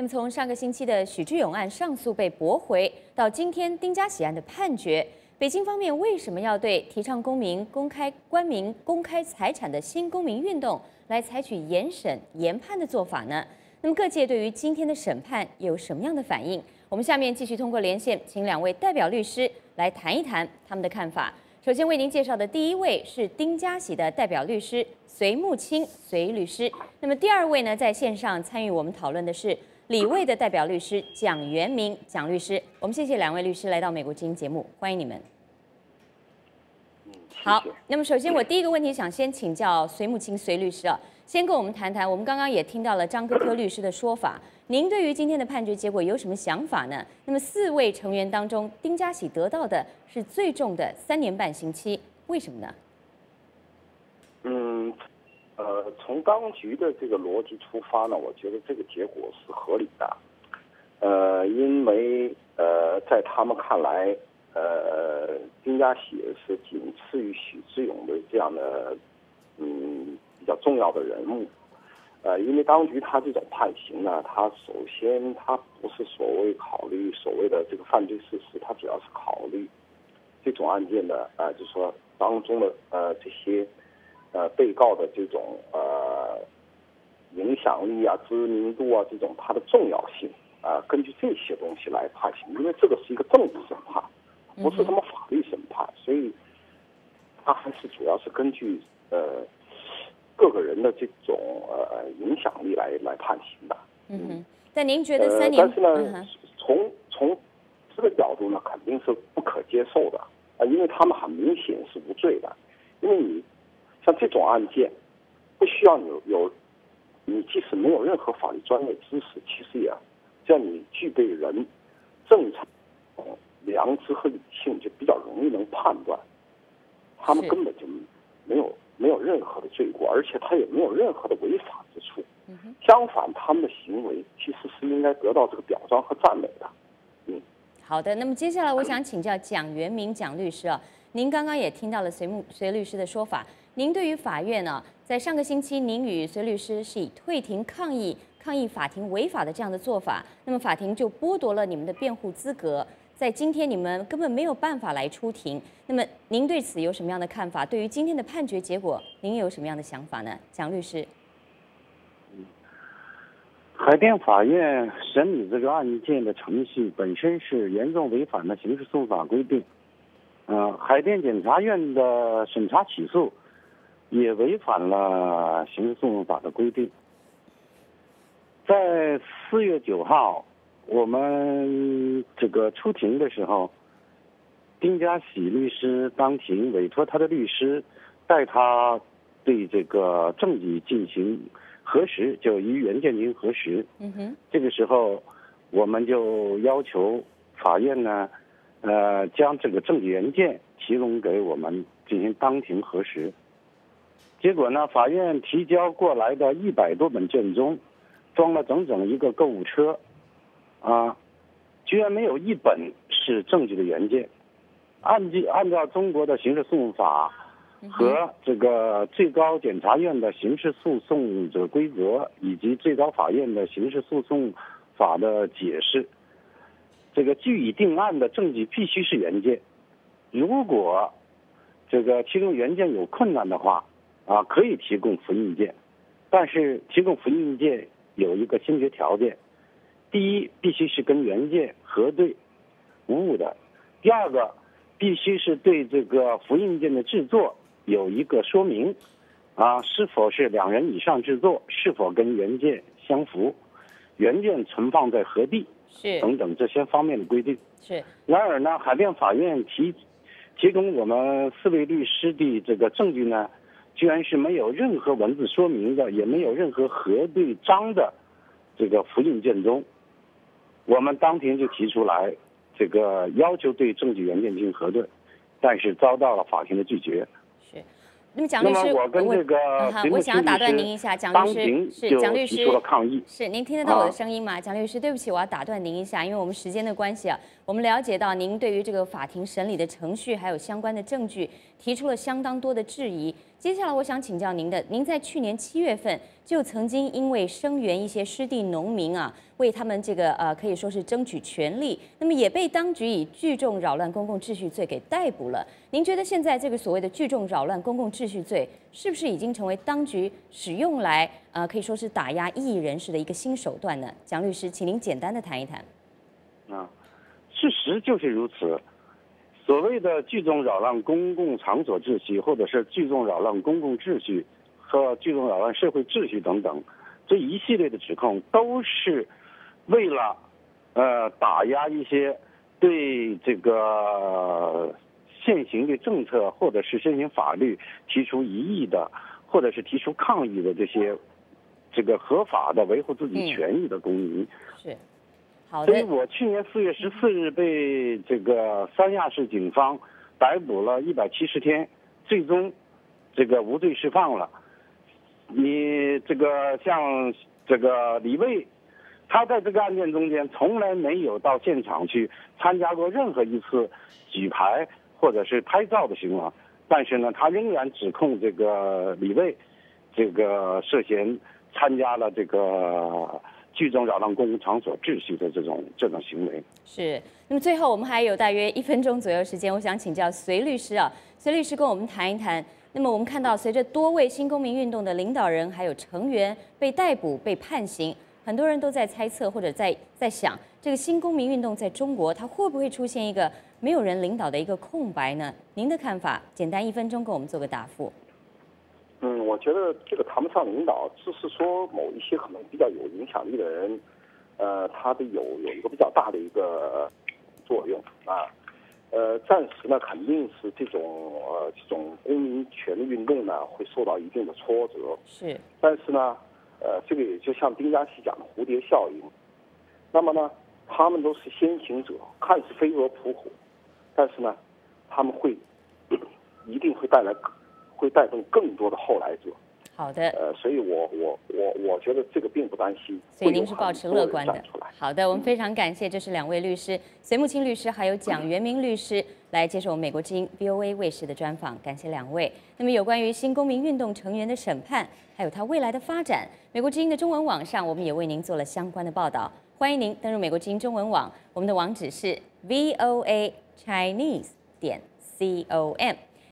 那么从上个星期的许志勇案上诉被驳回，到今天丁家喜案的判决，北京方面为什么要对提倡公民公开官民公开财产的新公民运动来采取严审严判的做法呢？那么各界对于今天的审判有什么样的反应？我们下面继续通过连线，请两位代表律师来谈一谈他们的看法。首先为您介绍的第一位是丁家喜的代表律师隋慕清隋律师，那么第二位呢，在线上参与我们讨论的是李卫的代表律师蒋元明，蒋律师，我们谢谢两位律师来到美国之音节目，欢迎你们。好，那么首先我第一个问题想先请教隋慕清隋律师啊，先跟我们谈谈，我们刚刚也听到了张科科律师的说法，您对于今天的判决结果有什么想法呢？那么四位成员当中，丁家喜得到的是最重的3年半刑期，为什么呢？从当局的这个逻辑出发呢，我觉得这个结果是合理的。因为在他们看来，丁家喜是仅次于许志勇的这样的比较重要的人物。因为当局他这种判刑呢，他首先他不是考虑所谓的这个犯罪事实，他主要是考虑这种案件的就说当中的这些。被告的这种影响力啊、知名度啊，这种它的重要性啊、根据这些东西来判刑，因为这个是一个政治审判，不是什么法律审判，所以它还是主要是根据各个人的这种影响力来判刑的。但您觉得3年？但是呢，从这个角度呢，肯定是不可接受的啊、因为他们很明显是无罪的，因为你。像这种案件，不需要你即使没有任何法律专业知识，其实也只要你具备人正常良知和理性，就比较容易能判断，他们根本就没有任何的罪过，而且他也没有任何的违法之处。相反，他们的行为其实是应该得到这个表彰和赞美的。好的，那么接下来我想请教蒋元明蒋律师啊，您刚刚也听到了隋律师的说法，您对于法院呢、在上个星期您与隋律师是以退庭抗议法庭违法的这样的做法，那么法庭就剥夺了你们的辩护资格，在今天你们根本没有办法来出庭，那么您对此有什么样的看法？对于今天的判决结果，您有什么样的想法呢？蒋律师。海淀法院审理这个案件的程序本身是严重违反了刑事诉法规定，海淀检察院的审查起诉也违反了刑事诉讼法的规定。在4月9号我们这个出庭的时候，丁家喜律师当庭委托他的律师带他对这个证据进行核实，就与原件进行核实。这个时候我们就要求法院呢，将这个证据原件提供给我们进行当庭核实。结果呢，法院提交过来的100多本卷宗，装了整整一个购物车，居然没有一本是证据的原件。按照中国的刑事诉讼法和这个最高检察院的刑事诉讼者规则以及最高法院的刑事诉讼法的解释，这个据以定案的证据必须是原件，如果这个提供原件有困难的话，可以提供复印件，但是提供复印件有一个先决条件，第一，必须是跟原件核对无误的；第二个，必须是对这个复印件的制作有一个说明，是否是2人以上制作，是否跟原件相符，原件存放在何地，等等这些方面的规定。然而呢，海淀法院提供我们4位律师的这个证据呢，居然是没有任何文字说明的，也没有任何核对章的这个复印卷宗。我们当庭就提出来这个要求对证据原件进行核对，但是遭到了法庭的拒绝。那么蒋律师，我想要打断您一下，蒋律师提出了抗议。您听得到我的声音吗？蒋律师，对不起，我要打断您一下，因为我们时间的关系啊，我们了解到您对于这个法庭审理的程序还有相关的证据提出了相当多的质疑。接下来我想请教您的，您在去年7月份就曾经因为声援一些失地农民啊，为他们这个可以说是争取权利，那么也被当局以聚众扰乱公共秩序罪给逮捕了。您觉得现在这个所谓的聚众扰乱公共秩序罪，是不是已经成为当局使用来可以说是打压异议人士的一个新手段呢？蒋律师，请您简单的谈一谈。事实就是如此。所谓的聚众扰乱公共场所秩序，或者是聚众扰乱公共秩序和聚众扰乱社会秩序等等，这一系列的指控都是为了打压一些对这个现行的政策或者是现行法律提出异议的，或者是提出抗议的这些这个合法的维护自己权益的公民。是。所以我去年4月14日被这个三亚市警方逮捕了170天，最终这个无罪释放了。你这个像这个李卫，他在这个案件中间从来没有到现场去参加过任何一次举牌或者是拍照的行为，但是呢，他仍然指控这个李卫这个涉嫌参加了这个聚众扰乱公共场所秩序的这种行为。是。那么最后我们还有大约1分钟左右时间，我想请教隋律师啊，隋律师跟我们谈一谈。那么我们看到，随着多位新公民运动的领导人还有成员被逮捕、被判刑，很多人都在猜测或者在想，这个新公民运动在中国它会不会出现一个没有人领导的一个空白呢？您的看法，简单1分钟跟我们做个答复。我觉得这个谈不上领导，只是说某一些可能比较有影响力的人，他的有一个比较大的一个作用啊。暂时呢，肯定是这种公民权利运动呢会受到一定的挫折。是。但是呢，这个也就像丁家熙讲的蝴蝶效应。那么呢，他们都是先行者，看似飞蛾扑火，但是呢，他们一定会带动更多的后来者。好的，所以我觉得这个并不担心，所以您是保持乐观的。好的，我们非常感谢，这是2位律师隋慕清律师还有蒋元明律师来接受我们美国之音 VOA 卫视的专访，感谢2位。那么有关于新公民运动成员的审判，还有它未来的发展，美国之音的中文网上我们也为您做了相关的报道，欢迎您登入美国之音中文网，我们的网址是VOA Chinese.com。